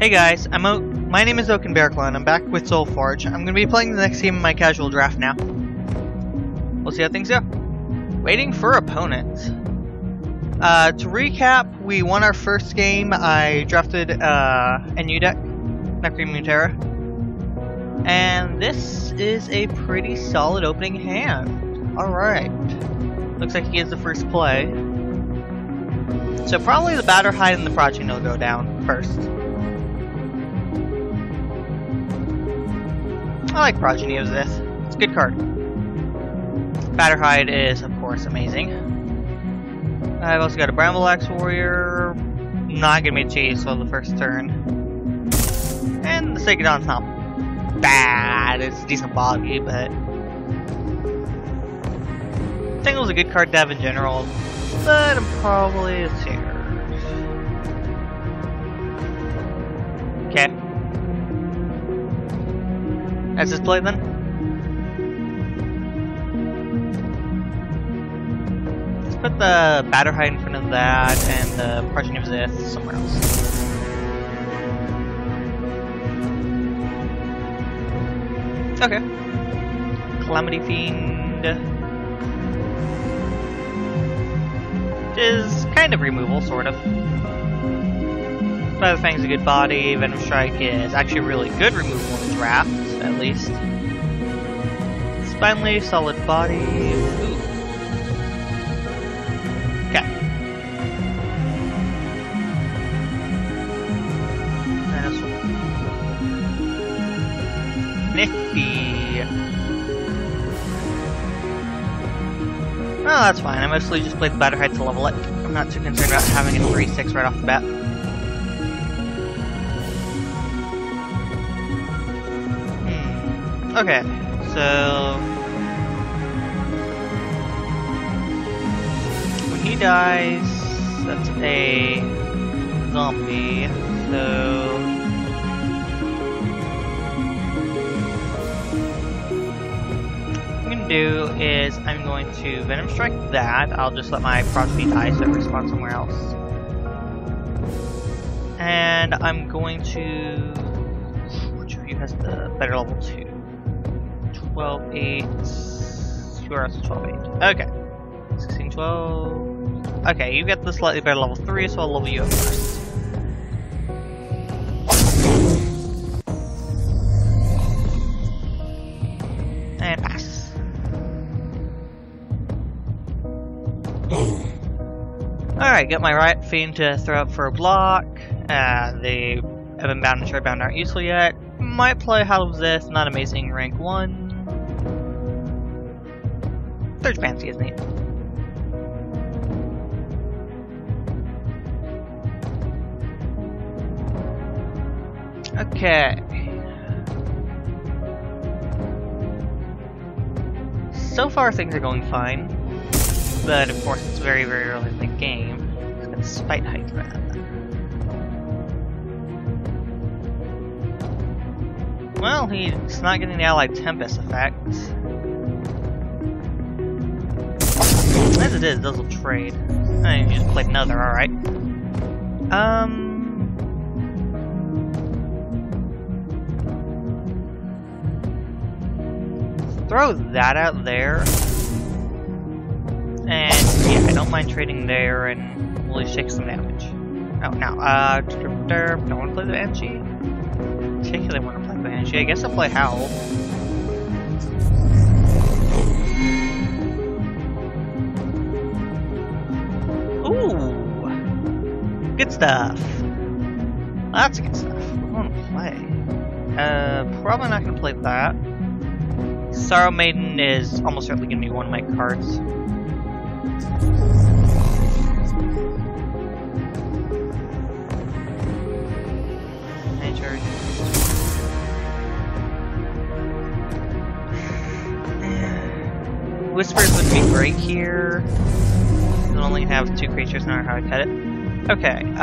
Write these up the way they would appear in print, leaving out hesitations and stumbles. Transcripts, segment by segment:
Hey guys, my name is Oaken Bearclaw and I'm back with Soulforge. I'm going to be playing the next team in my casual draft now. We'll see how things go. Waiting for opponents. To recap, we won our first game. I drafted a new deck, Necromutera. And this is a pretty solid opening hand. Alright. Looks like he gets the first play. So probably the Batterhide and the Progeny will go down first. I like Progeny of Zeth. It's a good card. Batterhide is, of course, amazing. I've also got a Bramble Axe Warrior. Not gonna be chased on the first turn. And the Sekedon's not bad. It's a decent quality, but I think it was a good card to have in general. But I'm probably a singer. Okay. That's his play then. Let's put the Batterhide in front of that and the Progeny of Zeth somewhere else. Okay. Calamity Fiend is kind of removal, sort of. Other things, a good body. Venom Strike is actually really good removal in draft, at least. Spineleaf, solid body. Ooh. Okay. Nifty. Well, that's fine. I mostly just played the Batterhide to level it. I'm not too concerned about having a 3-6 right off the bat. Okay, so when he dies, that's a zombie, so what I'm going to do is I'm going to Venom Strike that. I'll just let my Proxy die so it respawns somewhere else. And I'm going to... which of you has the better level 2? 12-8. Who else is 12-8? Okay. 16-12. Okay, you get the slightly better level 3, so I'll level you up first. And pass. Alright, get my Riot Fiend to throw up for a block. The Ebon Bound and Shorebound aren't useful yet. Might play Hall of Zeth, not amazing, rank 1. Third fancy is neat. Okay. So far things are going fine, but of course it's very, very early in the game. It's got Spite Hydra. Well, he's not getting the Allied Tempest effect. As it is, those will trade. I mean, you just click another, alright. Throw that out there. And yeah, I don't mind trading there and really shake some damage. Oh, now, don't want to play the Banshee. Particularly want to play the Banshee. I guess I'll play Howl. Good stuff. Lots of good stuff. I want to play. Probably not going to play that. Sorrow Maiden is almost certainly going to be one of my cards. Nature. Whispers would be great here. We'll only have 2 creatures, no matter how I cut it. Okay, I'm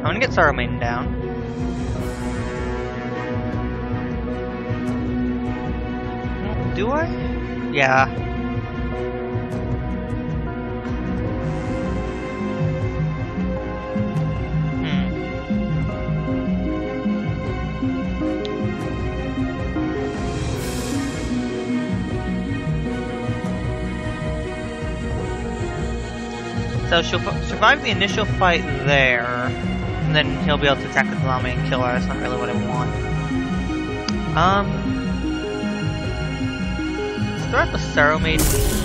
gonna get Sorrow Maiden down. Do I? Yeah. So she'll survive the initial fight there, and then he'll be able to attack the Calamity and kill her. That's not really what I want. Let's throw out the Saro Mage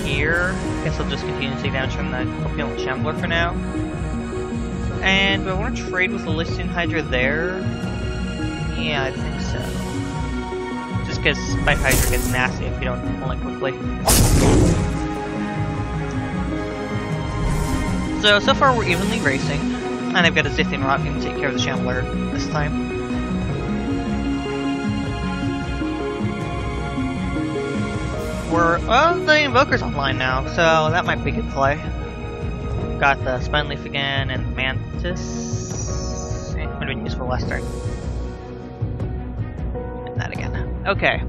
here. I guess I'll just continue to take damage from the Corpulent Shambler for now. And do I want to trade with the Lysian Hydra there? Yeah, I think so. Just because Spite Hydra gets nasty if you don't pull it quickly. So far we're evenly racing, and I've got a Zithyn Rock and take care of the Shambler this time. Well, the Invoker's online now, so that might be a good play. Got the Spineleaf again, and the Mantis. It would have been useful last turn. And that again. Okay.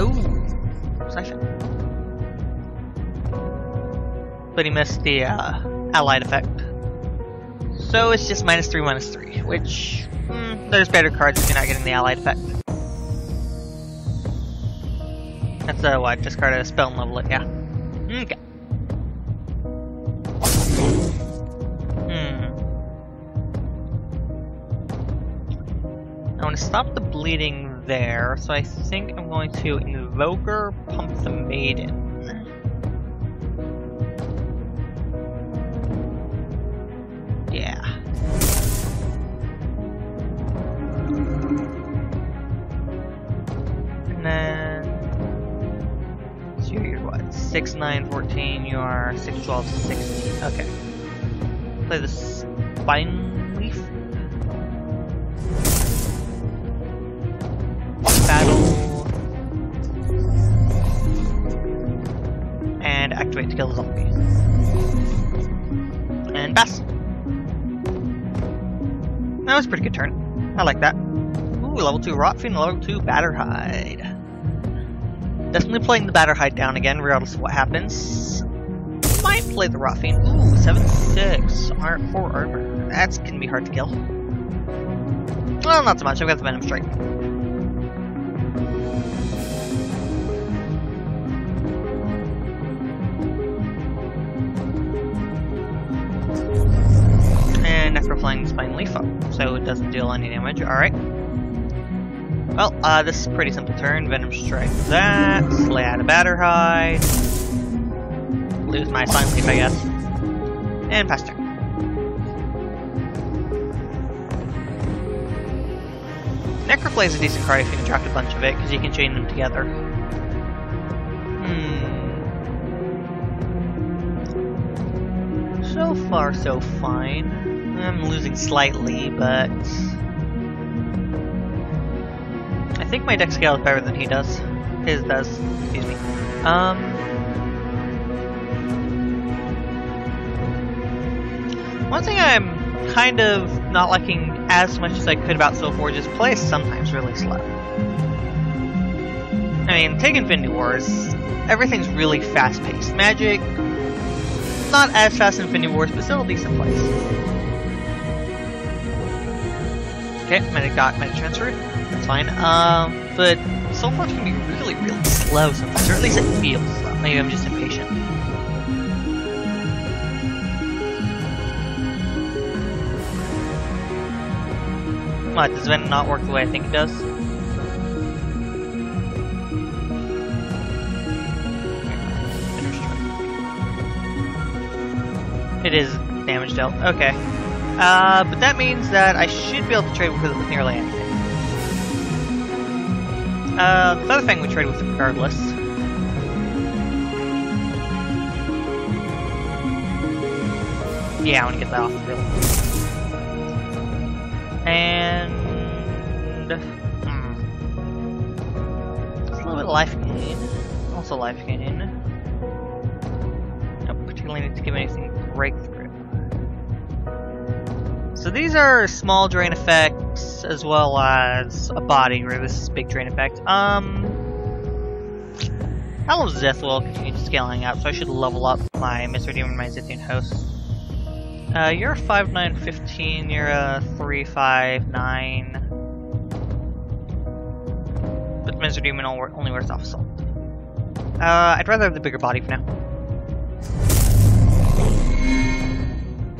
Ooh. Session. But he missed the Allied effect. So it's just -3/-3, which... there's better cards if you're not getting the Allied effect. That's a what? Discard a spell and level it, yeah. Okay. I want to stop the bleeding there, so I think I'm going to Invoker, pump the Maiden. Yeah. And then... 6, 9, 14, you are 6, 12, 16. Okay. Play the Spineleaf. Battle. And activate to kill the zombie. And pass. That was a pretty good turn. I like that. Ooh, level 2 Riot Fiend, level 2 Batterhide. Definitely playing the Batterhide down again, regardless of what happens. Might play the Riot Fiend. Ooh, 7-6. 4 armor. That's gonna be hard to kill. Well, not so much. I've got the Venom Strike. And Necroflying Spineleaf up, so it doesn't deal any damage. Alright. Well, this is a pretty simple turn. Venom Strike that, slay out a Batterhide, lose my Spineleaf, I guess, and pass turn. Necroplay's a decent card if you can draft a bunch of it, because you can chain them together. So far, so fine. I'm losing slightly, but... I think my deck scale is better than he does. His does. Excuse me. One thing I'm kind of not liking as much as I could about Soulforge is play is sometimes really slow. I mean, take Infinity Wars. Everything's really fast-paced. Magic, not as fast as Infinity Wars, but still a decent place. Okay, might have transferred. That's fine. But Soulforge can be really, really slow sometimes, or at least it feels slow. Maybe I'm just impatient. What, does Venom not work the way I think it does? It is damage dealt. Okay. But that means that I should be able to trade with it with nearly anything. The other thing we trade with regardless. Yeah, I want to get that off the field. And... It's a little bit of life gain. Also life gain. Don't particularly need to give anything breakthrough. So these are small drain effects, as well as a body, where this is big drain effect. Hall of Zeth will continue scaling up, so I should level up my Mr. Demon and my Zithian host. You're 5-9-15, you're a 3-5-9. But Mr. Demon only wears off assault. I'd rather have the bigger body for now.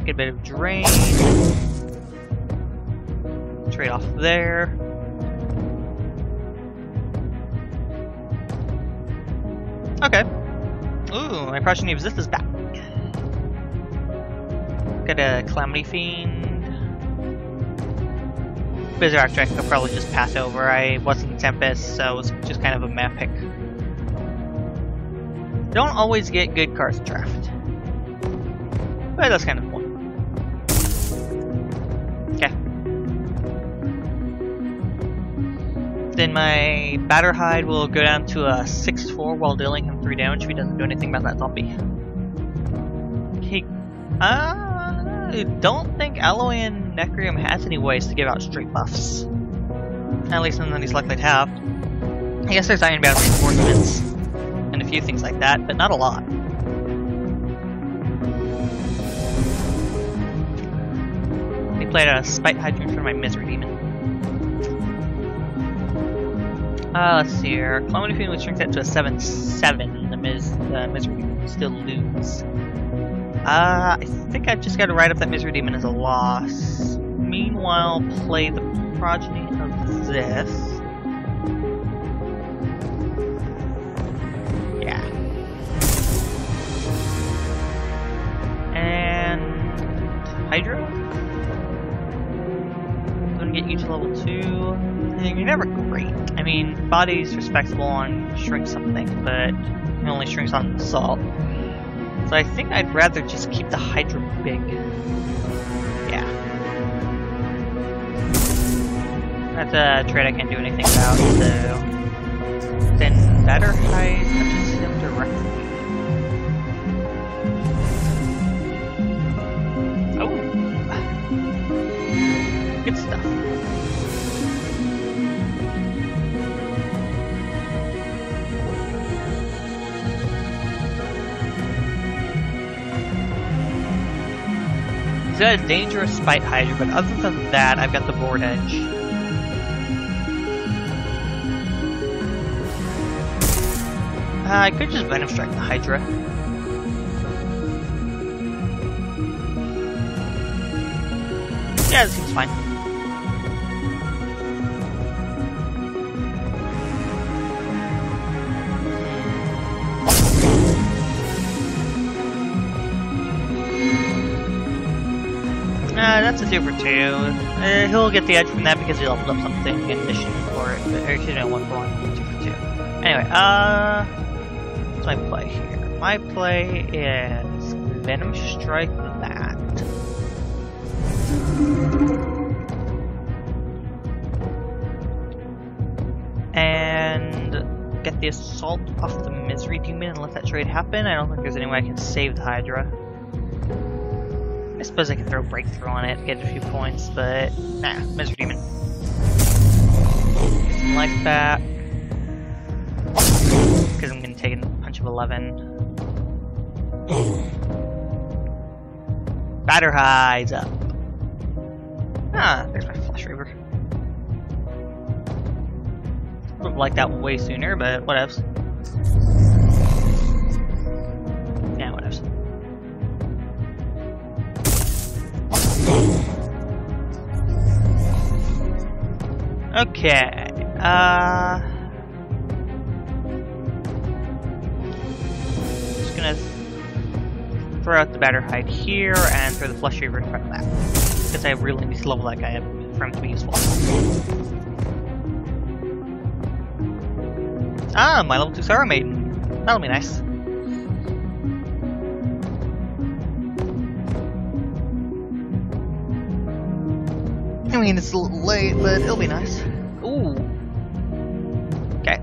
Second bit of drain. Trade off there. Okay. Ooh, my Progeny of Zith is back. Got a Calamity Fiend. Bizarre Strike I'll probably just pass over. I wasn't Tempest, so it was just kind of a map pick. Don't always get good cards to draft. But that's kind of cool. Okay. Then my Batterhide will go down to a 6-4 while dealing him 3 damage if he doesn't do anything about that zombie. Okay. I don't think Alloy and Necromutera has any ways to give out straight buffs. At least none that he's likely to have. I guess there's Iron Bound reinforcements and a few things like that, but not a lot. He played a Spite Hydra for my Misery Demon. Let's see here. Calamity Fiend would shrink that to a 7/7. The Misery Demon would still lose. I think I've just got to write up that Misery Demon as a loss. Meanwhile, play the Progeny of Zeth. Yeah. And Hydra? I'm gonna get you to level 2. You're never great. I mean, body's respectable on shrink something, but it only shrinks on assault. So I think I'd rather just keep the Hydra big. Yeah. That's a trade I can't do anything about, so... Then Batterhide touches him directly. Oh! Good stuff. He's got a dangerous Spite Hydra, but other than that, I've got the board edge. I could just Venom Strike the Hydra. Yeah, this seems fine. That's a 2 for 2. He'll get the edge from that because he leveled up something in mission for it. Or excuse me, 1 for 1, 2 for 2. Anyway, what's my play here? My play is Venom Strike that. And get the assault off the Misery Demon and let that trade happen. I don't think there's any way I can save the Hydra. I suppose I could throw Breakthrough on it, get a few points, but nah, Misery Demon. Get some life back. Because I'm going to take a punch of 11. Batterhide's up. Ah, there's my Flash Reaver. Would have liked that way sooner, but whatevs. Yeah, whatevs. Okay, just gonna throw out the Batterhide here and throw the Flash Reaver in front of that. Because I really need to level that guy up for him to be useful. Ah, my level 2 Sorrow Maiden. That'll be nice. I mean, it's a little late, but it'll be nice. Ooh. Okay.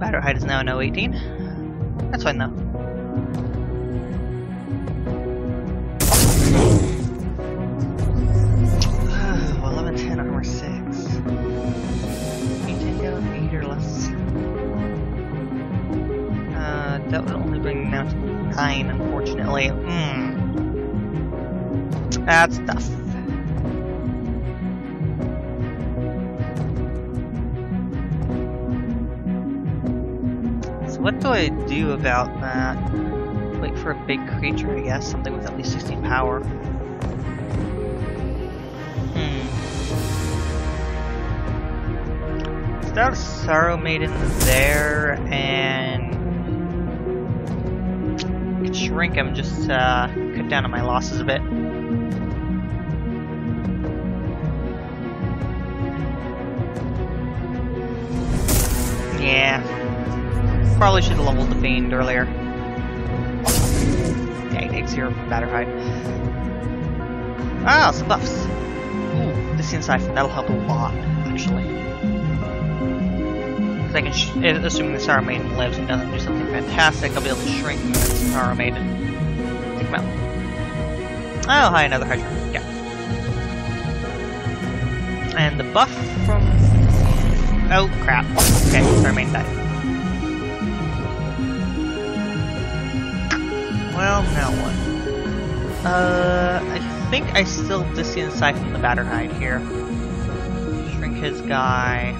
Batterhide is now an 0-18. That's fine, though. Oh, 11-10 armor 6. 18 down 8 or less. That would only bring me down to 9, unfortunately. That's tough. What do I do about that? Wait for a big creature, I guess. Something with at least 16 power. that Sorrow Maiden there, and I could shrink him, just cut down on my losses a bit. Yeah, probably should have leveled the Fiend earlier. Yeah, he takes here from Batterhide. Ah, some buffs. Ooh, this Insight, that'll help a lot, actually. I can, assuming the Sorrow Maiden lives and doesn't do something fantastic, I'll be able to shrink the Sorrow Maiden. Take him out. Oh, hi, another Hydra. Yeah. And the buff from... Oh, crap. Okay, Sorrow Maiden died. Well, now what? I think I still have to see inside from the Batterhide here. Shrink his guy.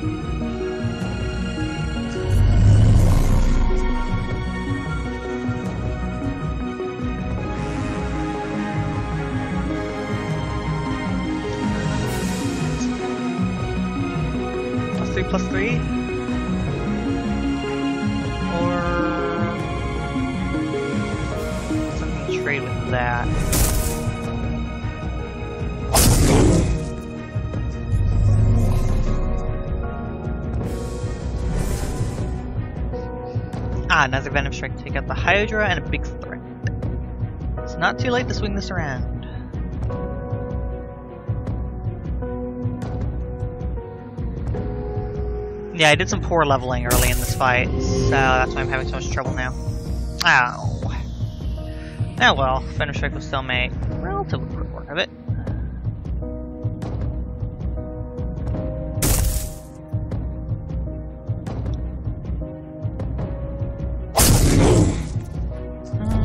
+3 or something to trade with that. Ah, another Venom Strike to take out the Hydra and a big threat. It's not too late to swing this around. Yeah, I did some poor leveling early in this fight, so that's why I'm having so much trouble now. Ow. Oh well, Venom Strike will still make relatively quick work of it.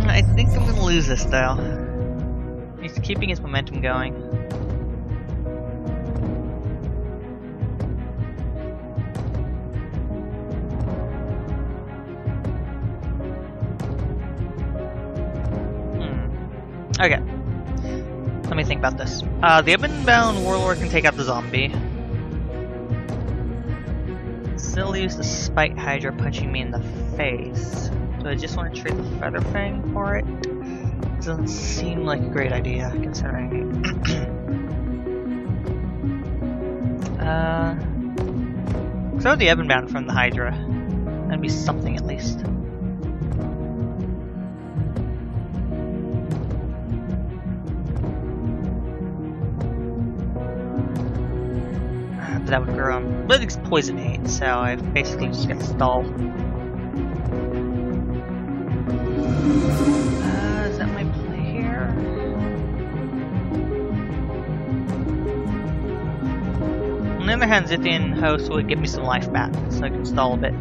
I think I'm gonna lose this though. He's keeping his momentum going. Okay, let me think about this. The Ebon Bound Warlord can take out the zombie. Still use the Spite Hydra punching me in the face. Do I just want to trade the Featherfang for it? Doesn't seem like a great idea, considering... throw the Ebon Bound from the Hydra. That'd be something at least. That would grow him. But it's poison 8, so I basically just got stalled. Is that my play here? On the other hand, Zithian host would give me some life back, so I can stall a bit.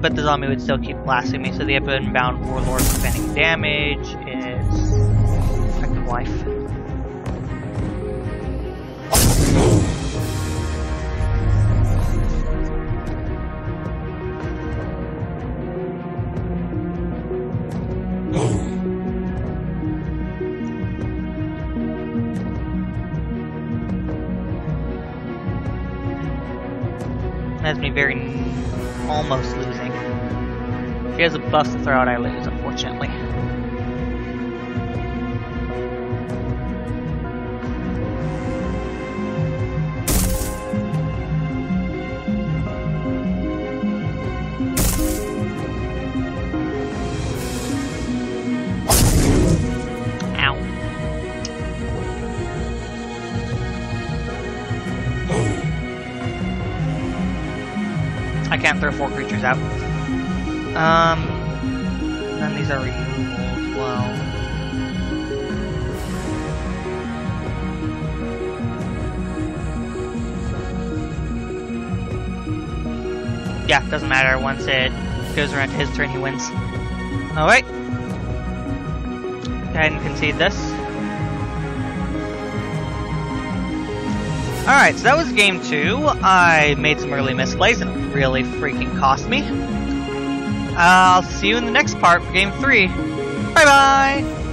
But the zombie would still keep blasting me, so the Ebon Bound Warlord preventing damage is effective life. That's me very almost losing. If he has a buff to throw out, I lose, unfortunately. Can't throw 4 creatures out. Then these are removable as well. Yeah, doesn't matter. Once it goes around to his turn, he wins. Alright. Go ahead and concede this. Alright, so that was game 2. I made some early misplays and it really freaking cost me. I'll see you in the next part for game 3. Bye bye!